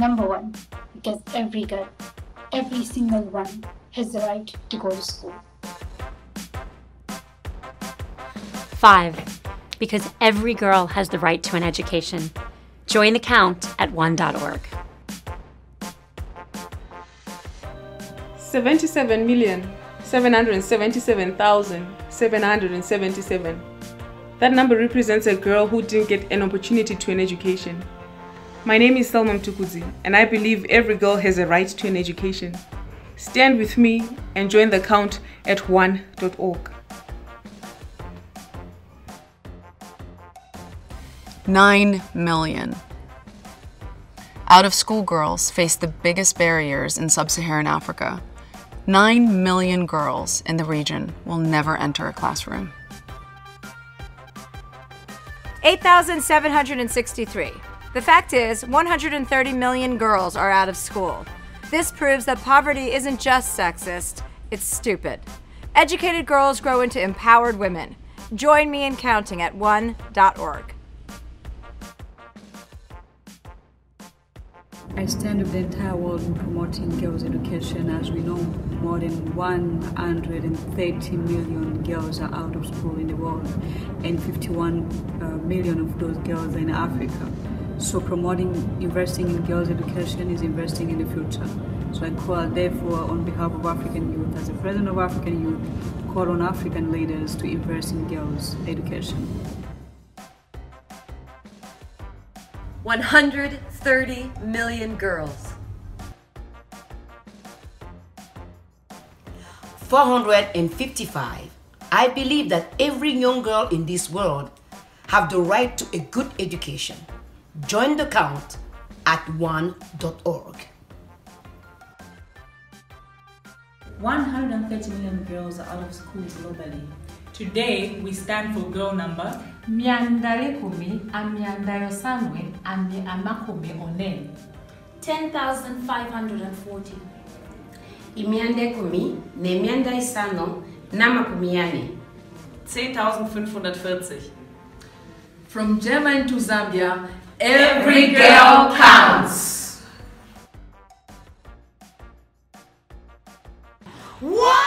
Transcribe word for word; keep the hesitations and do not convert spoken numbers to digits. Number one, because every girl, every single one, has the right to go to school. Five, because every girl has the right to an education. Join the count at one dot org. seventy-seven million, seven hundred seventy-seven thousand, seven hundred seventy-seven. That number represents a girl who didn't get an opportunity to an education. My name is Selma Mtukuzi, and I believe every girl has a right to an education. Stand with me and join the count at one dot org. Nine million. Out-of-school girls face the biggest barriers in sub-Saharan Africa. Nine million girls in the region will never enter a classroom. eight thousand seven hundred sixty-three. The fact is, one hundred thirty million girls are out of school. This proves that poverty isn't just sexist, it's stupid. Educated girls grow into empowered women. Join me in counting at one dot org. I stand with the entire world in promoting girls' education. As we know, more than one hundred thirty million girls are out of school in the world, and fifty-one million of those girls are in Africa. So promoting, investing in girls' education is investing in the future. So I call, therefore, on behalf of African youth, as the president of African youth, call on African leaders to invest in girls' education. one hundred thirty million girls. four hundred fifty-five. I believe that every young girl in this world have the right to a good education. Join the count at one dot org. one hundred thirty million girls are out of school globally. Today, we stand for girl number ten thousand five hundred forty. ten thousand five hundred forty. From Germany to Zambia, every girl counts. What?